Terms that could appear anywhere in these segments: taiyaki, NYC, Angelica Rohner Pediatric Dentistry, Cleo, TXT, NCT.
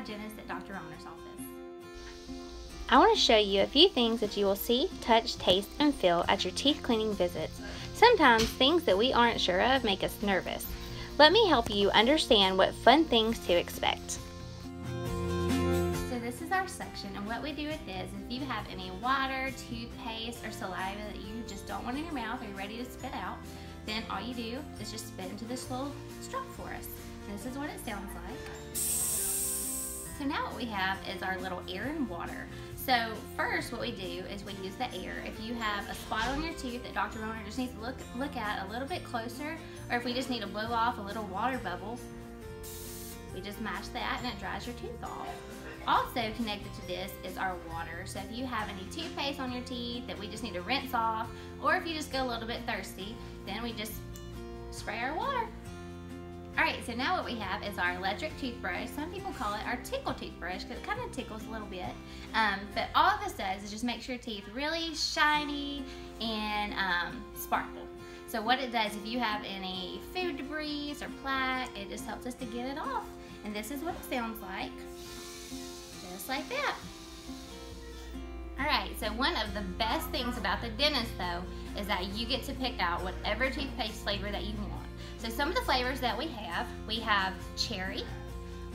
hygienist at Dr. Rohner's office. I want to show you a few things that you will see, touch, taste, and feel at your teeth cleaning visits. Sometimes things that we aren't sure of make us nervous. Let me help you understand what fun things to expect. So this is our section, and what we do with this is if you have any water, toothpaste, or saliva that you just don't want in your mouth or you're ready to spit out, then all you do is just spit into this little straw for us. And this is what it sounds like. So now what we have is our little air and water. So first what we do is we use the air. If you have a spot on your tooth that Dr. Rohner just needs to look at a little bit closer, or if we just need to blow off a little water bubble, we just mash that and it dries your tooth off. Also connected to this is our water. So if you have any toothpaste on your teeth that we just need to rinse off, or if you just get a little bit thirsty, then we just spray our water. Alright, so now what we have is our electric toothbrush. Some people call it our tickle toothbrush because it kind of tickles a little bit. But all this does is just makes your teeth really shiny and sparkle. So what it does, if you have any food debris or plaque, it just helps us to get it off. And this is what it sounds like. Just like that. Alright, so one of the best things about the dentist though is that you get to pick out whatever toothpaste flavor that you want. So some of the flavors that we have cherry,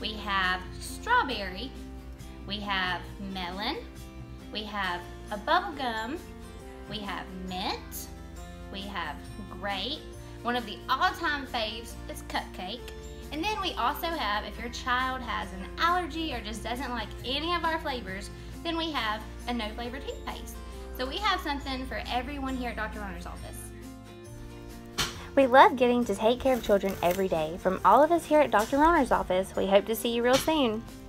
we have strawberry, we have melon, we have a bubblegum, we have mint, we have grape. One of the all-time faves is cupcake. And then we also have, if your child has an allergy or just doesn't like any of our flavors, then we have a no flavor toothpaste. So we have something for everyone here at Dr. Rohner's office. We love getting to take care of children every day. From all of us here at Dr. Rohner's office, we hope to see you real soon.